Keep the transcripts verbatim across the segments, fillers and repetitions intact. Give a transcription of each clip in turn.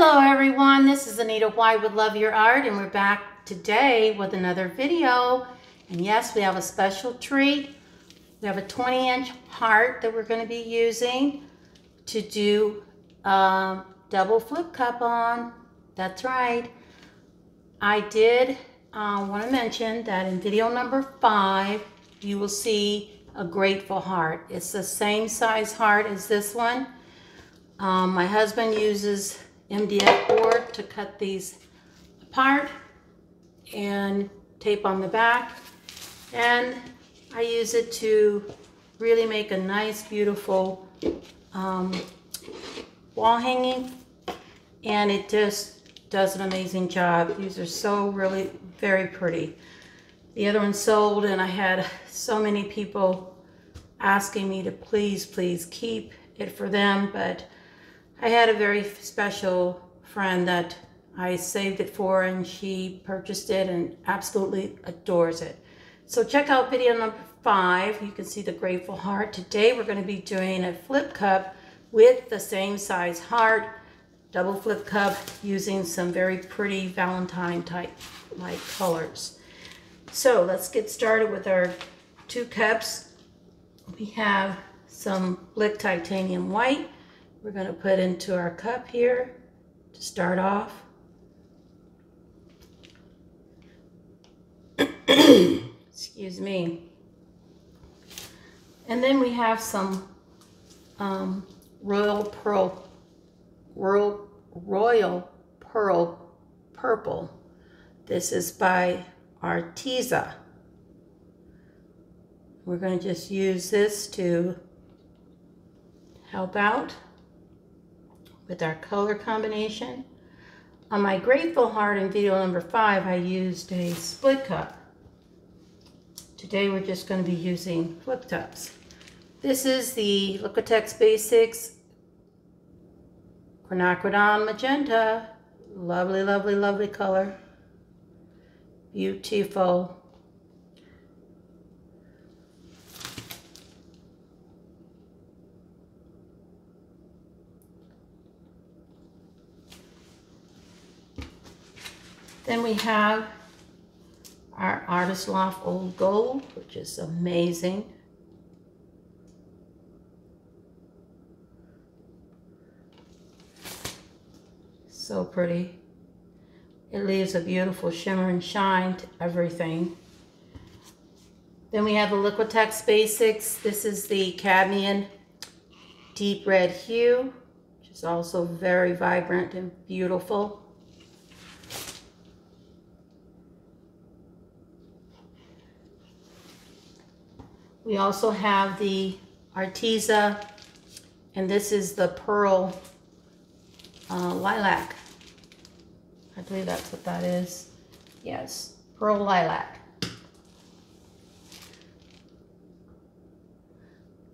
Hello everyone, this is Anita White with Love Your Art, and we're back today with another video. And yes, we have a special treat. We have a twenty inch heart that we're going to be using to do a double flip cup on. That's right. I did uh, want to mention that in video number five, you will see a grateful heart. It's the same size heart as this one. Um, my husband uses M D F board to cut these apart and tape on the back, and I use it to really make a nice beautiful um, wall hanging, and it just does an amazing job. These are so really very pretty. The other one sold, and I had so many people asking me to please please keep it for them, but I had a very special friend that I saved it for, and she purchased it and absolutely adores it. So check out video number five. You can see the grateful heart. Today we're going to be doing a flip cup with the same size heart, double flip cup, using some very pretty Valentine type light colors. So let's get started with our two cups. We have some Blick titanium white. We're going to put into our cup here to start off. Excuse me. And then we have some um, royal pearl, royal, royal pearl purple. This is by Arteza. We're going to just use this to help out with our color combination. On my grateful heart in video number five, I used a split cup. Today we're just going to be using flip cups. This is the Liquitex Basics Quinacridone Magenta. Lovely, lovely, lovely color. Beautiful. Then we have our Artist Loft Old Gold, which is amazing. So pretty. It leaves a beautiful shimmer and shine to everything. Then we have the Liquitex Basics. This is the Cadmium Deep Red Hue, which is also very vibrant and beautiful. We also have the Arteza, and this is the Pearl uh, Lilac. I believe that's what that is. Yes, Pearl Lilac.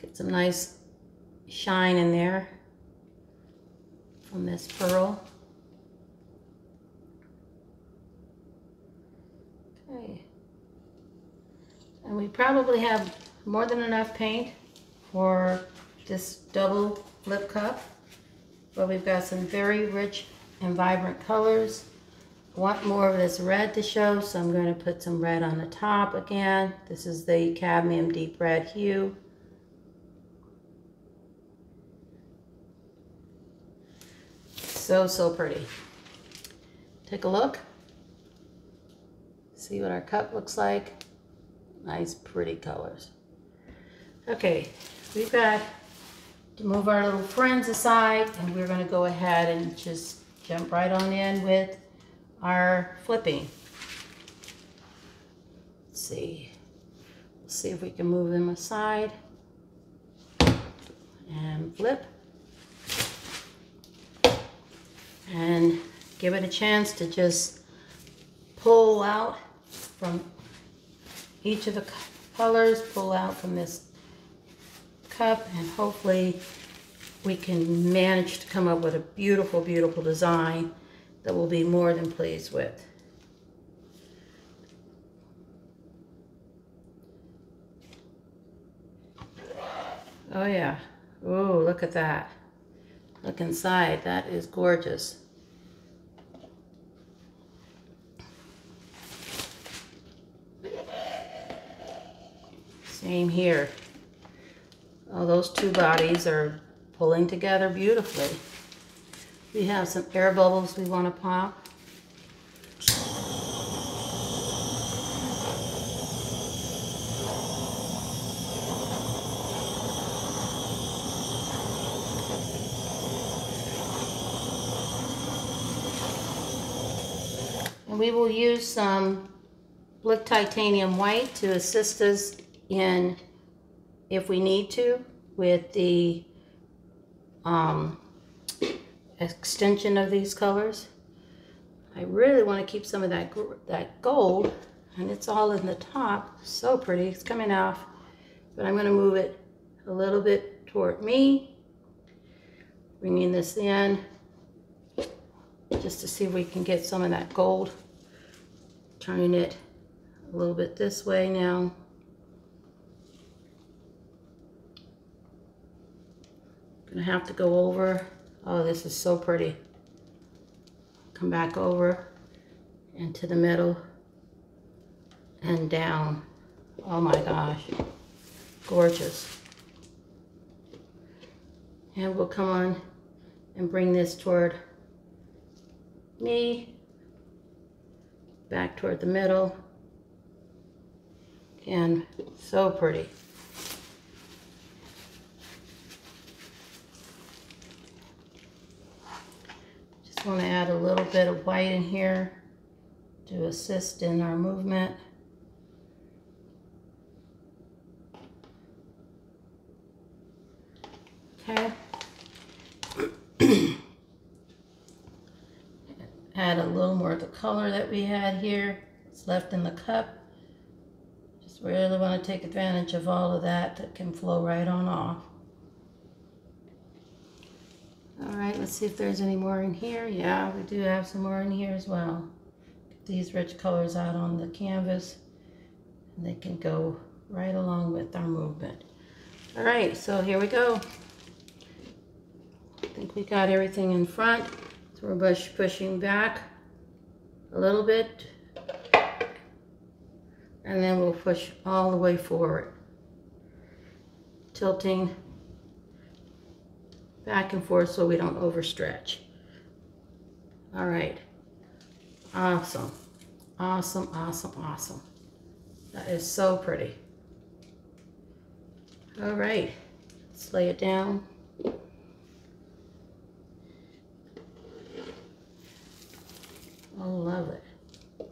Get some nice shine in there from this pearl. Okay. And we probably have more than enough paint for this double flip cup, but we've got some very rich and vibrant colors. I want more of this red to show, so I'm going to put some red on the top again. This is the Cadmium Deep Red Hue. So, so pretty. Take a look. See what our cup looks like. Nice, pretty colors. Okay, we've got to move our little friends aside, and we're going to go ahead and just jump right on in with our flipping. Let's see. Let's see if we can move them aside and flip. And give it a chance to just pull out from each of the colors, pull out from this cup, and hopefully we can manage to come up with a beautiful, beautiful design that we'll be more than pleased with. Oh yeah, oh, look at that. Look inside, that is gorgeous. Same here. Oh, those two bodies are pulling together beautifully. We have some air bubbles we want to pop. And we will use some Blick titanium white to assist us in, if we need to, with the um, extension of these colors. I really want to keep some of that that gold, and it's all in the top. So pretty, it's coming off, but I'm going to move it a little bit toward me, bringing this in just to see if we can get some of that gold. Turning it a little bit this way now. Gonna have to go over. Oh, this is so pretty. Come back over and to the middle and down. Oh my gosh, gorgeous. And we'll come on and bring this toward me, back toward the middle, and so pretty. Just want to add a little bit of white in here to assist in our movement. Okay. Add a little more of the color that we had here. It's left in the cup. Just really want to take advantage of all of that that can flow right on off. All right, let's see if there's any more in here. Yeah, we do have some more in here as well. Get these rich colors out on the canvas, and they can go right along with our movement. All right, so here we go. I think we got everything in front. We're pushing back a little bit, and then we'll push all the way forward, tilting back and forth so we don't overstretch. All right, awesome, awesome, awesome, awesome. That is so pretty. All right, let's lay it down. I love it.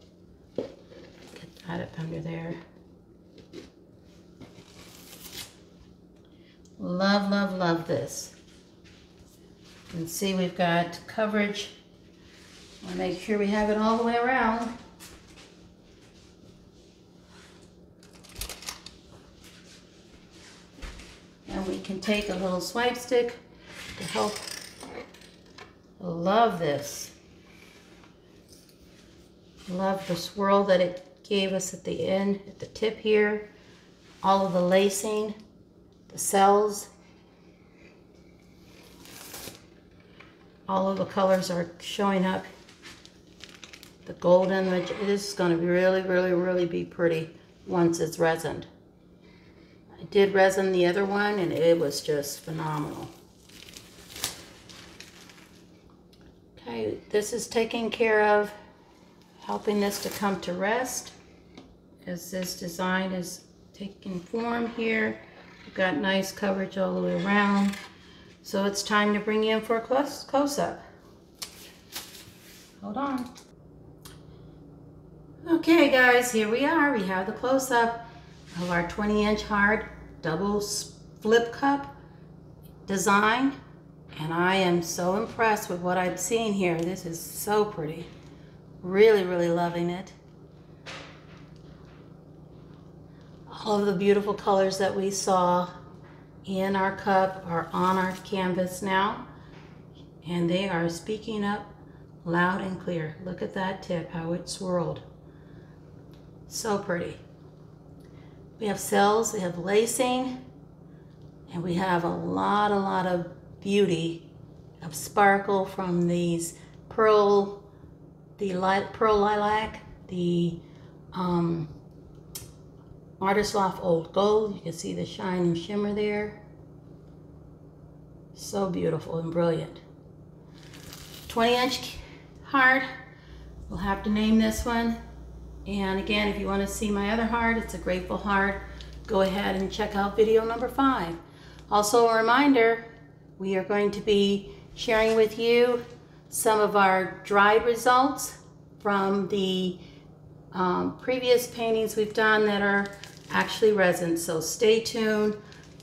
Get that up under there. Love, love, love this. And see, we've got coverage. I want to make sure we have it all the way around. And we can take a little swipe stick to help. Love this. Love the swirl that it gave us at the end, at the tip here. All of the lacing, the cells. All of the colors are showing up. The gold image. This is going to be really, really, really be pretty once it's resined. I did resin the other one, and it was just phenomenal. Okay, this is taken care of. Helping this to come to rest as this design is taking form here. We've got nice coverage all the way around. So it's time to bring you in for a close, close up. Hold on. Okay guys, here we are. We have the close up of our twenty inch hard double flip cup design. And I am so impressed with what I've seen here. This is so pretty. Really, really loving it. All of the beautiful colors that we saw in our cup are on our canvas now, and they are speaking up loud and clear. Look at that tip, how it swirled. So pretty. We have cells, we have lacing, and we have a lot, a lot of beauty, of sparkle from these pearl, the light pearl lilac, the um, Artist Loft Old Gold. You can see the shine and shimmer there. So beautiful and brilliant. twenty inch heart. We'll have to name this one. And again, if you want to see my other heart, it's a grateful heart. Go ahead and check out video number five. Also a reminder, we are going to be sharing with you some of our dried results from the um, previous paintings we've done that are actually resin. So stay tuned.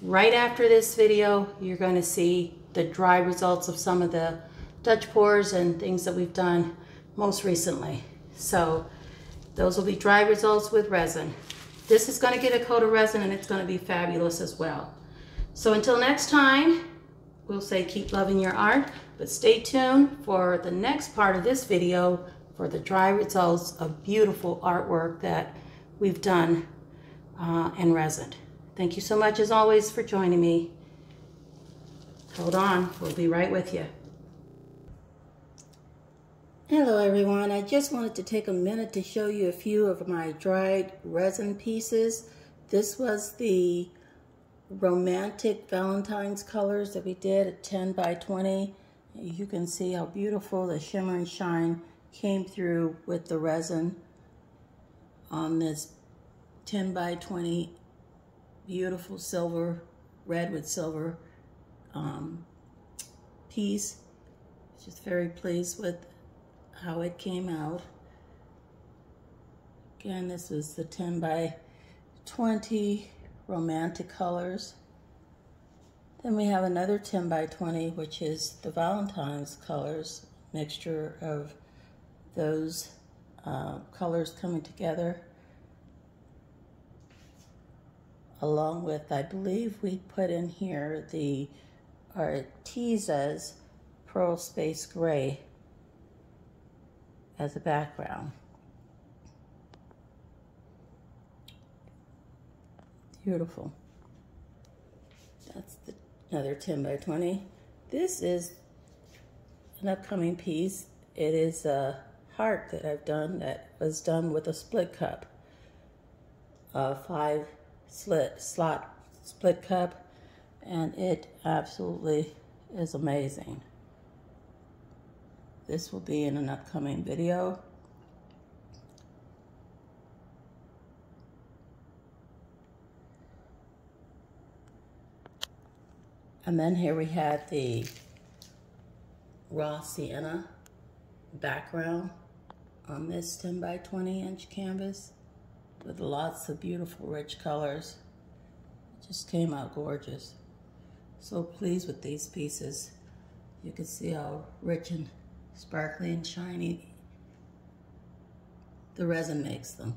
Right after this video, you're going to see the dry results of some of the Dutch pours and things that we've done most recently. So those will be dry results with resin. This is going to get a coat of resin and it's going to be fabulous as well. So until next time, we'll say keep loving your art, but stay tuned for the next part of this video for the dry results of beautiful artwork that we've done uh, and resin. Thank you so much as always for joining me. Hold on, we'll be right with you. Hello everyone, I just wanted to take a minute to show you a few of my dried resin pieces. This was the romantic Valentine's colors that we did at ten by twenty. You can see how beautiful the shimmer and shine came through with the resin on this ten by twenty beautiful silver, red with silver um, piece. Just very pleased with how it came out. Again, this was the ten by twenty romantic colors. Then we have another ten by twenty, which is the Valentine's colors, mixture of those uh, colors coming together. Along with, I believe we put in here the Arteza's Pearl Space Gray as a background. Beautiful. That's the, another ten by twenty. This is an upcoming piece. It is a heart that I've done that was done with a split cup, a five slit slot split cup, and it absolutely is amazing. This will be in an upcoming video. And then here we had the raw sienna background on this ten by twenty inch canvas with lots of beautiful rich colors. It just came out gorgeous. So pleased with these pieces. You can see how rich and sparkly and shiny the resin makes them.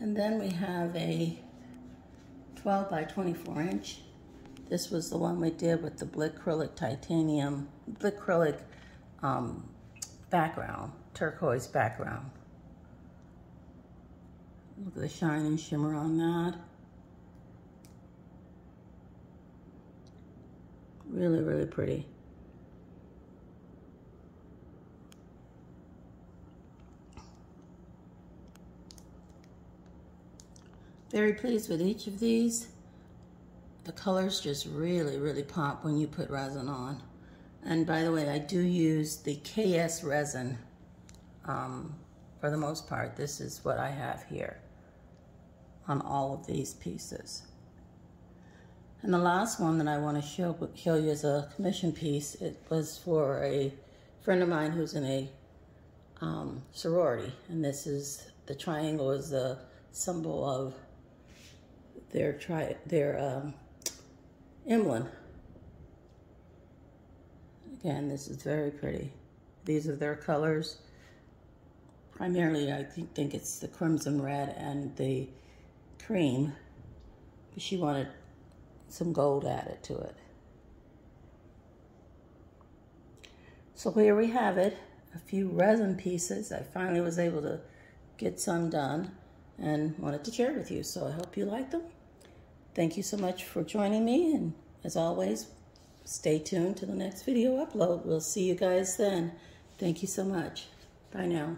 And then we have a twelve by twenty-four inch. This was the one we did with the Blickyrlic titanium, Blickyrlic um, background, turquoise background. Look at the shine and shimmer on that. Really, really pretty. Very pleased with each of these. The colors just really, really pop when you put resin on. And by the way, I do use the K S resin um, for the most part. This is what I have here on all of these pieces. And the last one that I want to show, show you is a commission piece. It was for a friend of mine who's in a um, sorority. And this is, the triangle is the symbol of their, tri their um, emblem. Again, this is very pretty. These are their colors. Primarily, I think, think it's the crimson red and the cream. But she wanted some gold added to it. So here we have it, a few resin pieces. I finally was able to get some done and wanted to share with you, so I hope you like them. Thank you so much for joining me, and as always, stay tuned to the next video upload. We'll see you guys then. Thank you so much. Bye now.